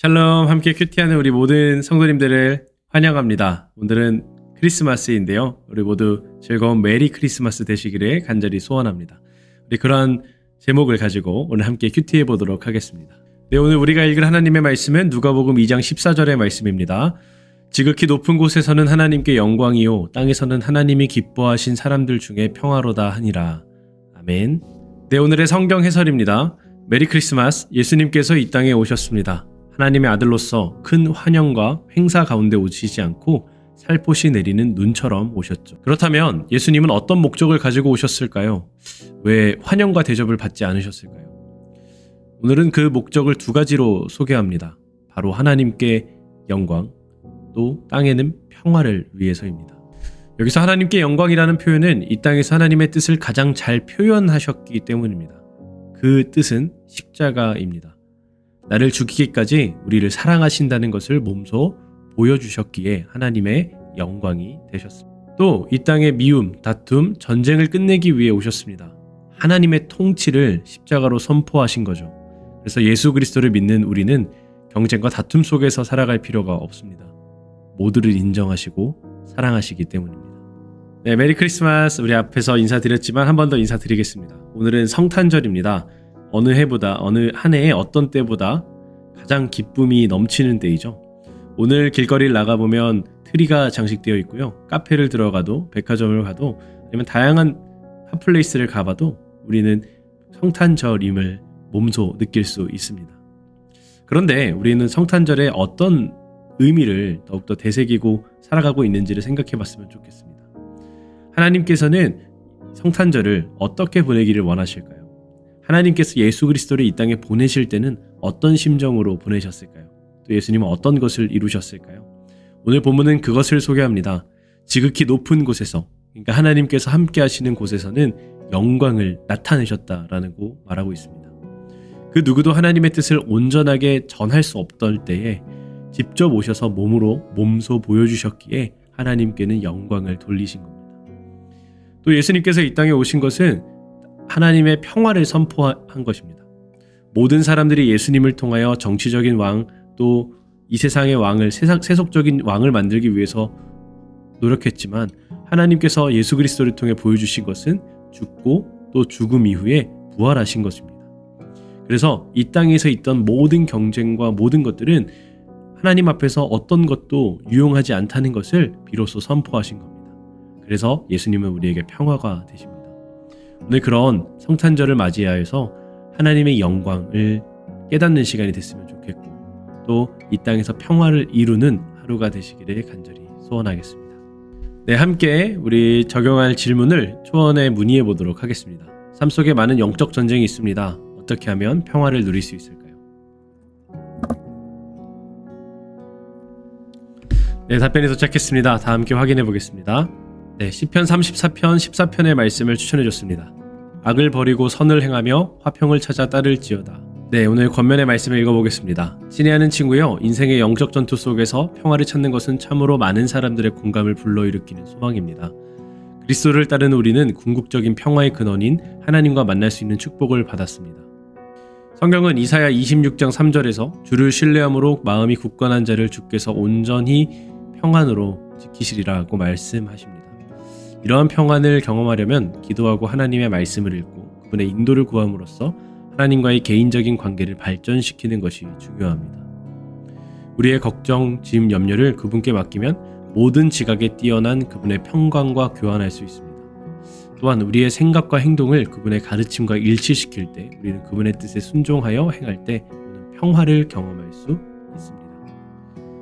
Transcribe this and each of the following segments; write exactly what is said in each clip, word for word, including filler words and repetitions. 샬롬, 함께 큐티하는 우리 모든 성도님들을 환영합니다. 오늘은 크리스마스인데요, 우리 모두 즐거운 메리 크리스마스 되시기를 간절히 소원합니다. 우리 그러한 제목을 가지고 오늘 함께 큐티해 보도록 하겠습니다. 네, 오늘 우리가 읽을 하나님의 말씀은 누가복음 이 장 십사 절의 말씀입니다. 지극히 높은 곳에서는 하나님께 영광이요 땅에서는 하나님이 기뻐하신 사람들 중에 평화로다 하니라. 아멘. 네, 오늘의 성경 해설입니다. 메리 크리스마스. 예수님께서 이 땅에 오셨습니다. 하나님의 아들로서 큰 환영과 행사 가운데 오시지 않고 살포시 내리는 눈처럼 오셨죠. 그렇다면 예수님은 어떤 목적을 가지고 오셨을까요? 왜 환영과 대접을 받지 않으셨을까요? 오늘은 그 목적을 두 가지로 소개합니다. 바로 하나님께 영광, 또 땅에는 평화를 위해서입니다. 여기서 하나님께 영광이라는 표현은 이 땅에서 하나님의 뜻을 가장 잘 표현하셨기 때문입니다. 그 뜻은 십자가입니다. 나를 죽이기까지 우리를 사랑하신다는 것을 몸소 보여주셨기에 하나님의 영광이 되셨습니다. 또 이 땅의 미움, 다툼, 전쟁을 끝내기 위해 오셨습니다. 하나님의 통치를 십자가로 선포하신 거죠. 그래서 예수 그리스도를 믿는 우리는 경쟁과 다툼 속에서 살아갈 필요가 없습니다. 모두를 인정하시고 사랑하시기 때문입니다. 네, 메리 크리스마스. 우리 앞에서 인사드렸지만 한 번 더 인사드리겠습니다. 오늘은 성탄절입니다. 어느 해보다, 어느 한 해의 어떤 때보다 가장 기쁨이 넘치는 때이죠. 오늘 길거리를 나가보면 트리가 장식되어 있고요, 카페를 들어가도, 백화점을 가도, 아니면 다양한 핫플레이스를 가봐도 우리는 성탄절임을 몸소 느낄 수 있습니다. 그런데 우리는 성탄절에 어떤 의미를 더욱더 되새기고 살아가고 있는지를 생각해봤으면 좋겠습니다. 하나님께서는 성탄절을 어떻게 보내기를 원하실까요? 하나님께서 예수 그리스도를 이 땅에 보내실 때는 어떤 심정으로 보내셨을까요? 또 예수님은 어떤 것을 이루셨을까요? 오늘 본문은 그것을 소개합니다. 지극히 높은 곳에서, 그러니까 하나님께서 함께 하시는 곳에서는 영광을 나타내셨다라고 말하고 있습니다. 그 누구도 하나님의 뜻을 온전하게 전할 수 없던 때에 직접 오셔서 몸으로 몸소 보여주셨기에 하나님께는 영광을 돌리신 겁니다. 또 예수님께서 이 땅에 오신 것은 하나님의 평화를 선포한 것입니다. 모든 사람들이 예수님을 통하여 정치적인 왕, 또 이 세상의 왕을, 세상, 세속적인 왕을 만들기 위해서 노력했지만 하나님께서 예수 그리스도를 통해 보여주신 것은 죽고 또 죽음 이후에 부활하신 것입니다. 그래서 이 땅에서 있던 모든 경쟁과 모든 것들은 하나님 앞에서 어떤 것도 유용하지 않다는 것을 비로소 선포하신 겁니다. 그래서 예수님은 우리에게 평화가 되십니다. 오늘 그런 성탄절을 맞이하여서 하나님의 영광을 깨닫는 시간이 됐으면 좋겠고, 또 이 땅에서 평화를 이루는 하루가 되시기를 간절히 소원하겠습니다. 네, 함께 우리 적용할 질문을 초원에 문의해 보도록 하겠습니다. 삶 속에 많은 영적 전쟁이 있습니다. 어떻게 하면 평화를 누릴 수 있을까요? 네, 답변이 도착했습니다. 다 함께 확인해 보겠습니다. 네, 시편 삼십사 편 십사 편의 말씀을 추천해줬습니다. 악을 버리고 선을 행하며 화평을 찾아 따를지어다. 네, 오늘 권면의 말씀을 읽어보겠습니다. 친애하는 친구여, 인생의 영적 전투 속에서 평화를 찾는 것은 참으로 많은 사람들의 공감을 불러일으키는 소망입니다. 그리스도를 따르는 우리는 궁극적인 평화의 근원인 하나님과 만날 수 있는 축복을 받았습니다. 성경은 이사야 이십육 장 삼 절에서 주를 신뢰함으로 마음이 굳건한 자를 주께서 온전히 평안으로 지키시리라고 말씀하십니다. 이러한 평안을 경험하려면 기도하고 하나님의 말씀을 읽고 그분의 인도를 구함으로써 하나님과의 개인적인 관계를 발전시키는 것이 중요합니다. 우리의 걱정, 짐, 염려를 그분께 맡기면 모든 지각에 뛰어난 그분의 평강과 교환할 수 있습니다. 또한 우리의 생각과 행동을 그분의 가르침과 일치시킬 때, 우리는 그분의 뜻에 순종하여 행할 때 평화를 경험할 수 있습니다.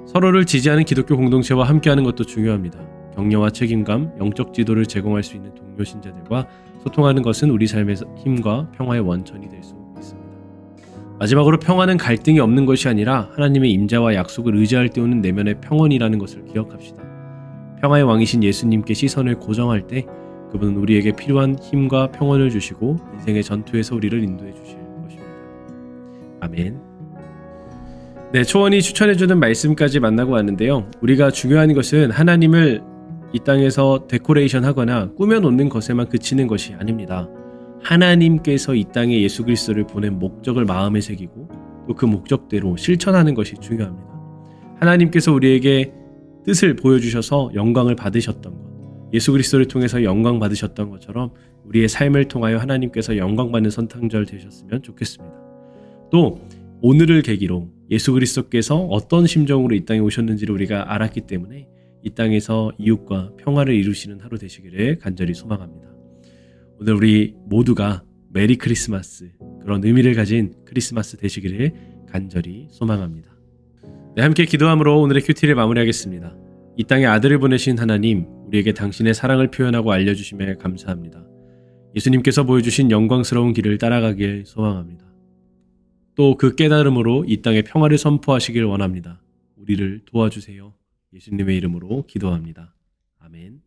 서로를 지지하는 기독교 공동체와 함께하는 것도 중요합니다. 격려와 책임감, 영적 지도를 제공할 수 있는 동료 신자들과 소통하는 것은 우리 삶의 힘과 평화의 원천이 될 수 있습니다. 마지막으로 평화는 갈등이 없는 것이 아니라 하나님의 임재와 약속을 의지할 때 오는 내면의 평온이라는 것을 기억합시다. 평화의 왕이신 예수님께 시선을 고정할 때 그분은 우리에게 필요한 힘과 평온을 주시고 인생의 전투에서 우리를 인도해 주실 것입니다. 아멘. 네, 초원이 추천해주는 말씀까지 만나고 왔는데요. 우리가 중요한 것은 하나님을 이 땅에서 데코레이션 하거나 꾸며놓는 것에만 그치는 것이 아닙니다. 하나님께서 이 땅에 예수 그리스도를 보낸 목적을 마음에 새기고, 또 그 목적대로 실천하는 것이 중요합니다. 하나님께서 우리에게 뜻을 보여주셔서 영광을 받으셨던 것, 예수 그리스도를 통해서 영광 받으셨던 것처럼 우리의 삶을 통하여 하나님께서 영광받는 선탕절 되셨으면 좋겠습니다. 또 오늘을 계기로 예수 그리스도께서 어떤 심정으로 이 땅에 오셨는지를 우리가 알았기 때문에 이 땅에서 이웃과 평화를 이루시는 하루 되시기를 간절히 소망합니다. 오늘 우리 모두가 메리 크리스마스, 그런 의미를 가진 크리스마스 되시기를 간절히 소망합니다. 네, 함께 기도함으로 오늘의 큐티를 마무리하겠습니다. 이 땅에 아들을 보내신 하나님, 우리에게 당신의 사랑을 표현하고 알려주심에 감사합니다. 예수님께서 보여주신 영광스러운 길을 따라가길 소망합니다. 또 그 깨달음으로 이 땅에 평화를 선포하시길 원합니다. 우리를 도와주세요. 예수님의 이름으로 기도합니다. 아멘.